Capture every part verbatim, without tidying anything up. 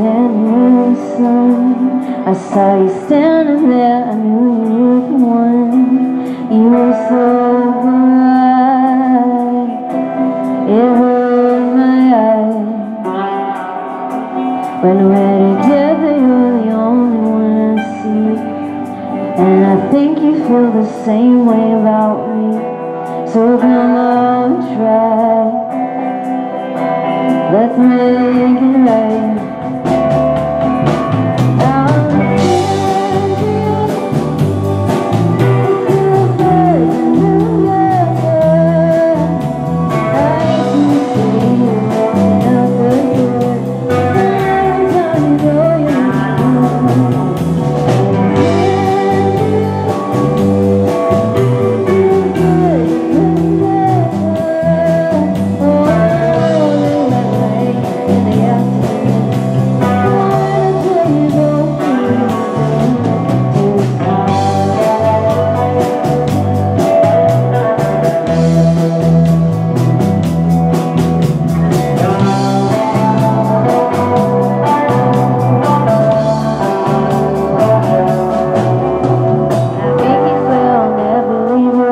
never sun. I saw you standing there, I knew you were the one. You were so bright, it hurt my eyes. When we're together, you're the only one I see, and I think you feel the same way about me. So come on, try, let's make it right.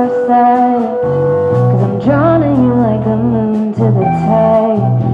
Cause I'm drowning you like a moon to the tide.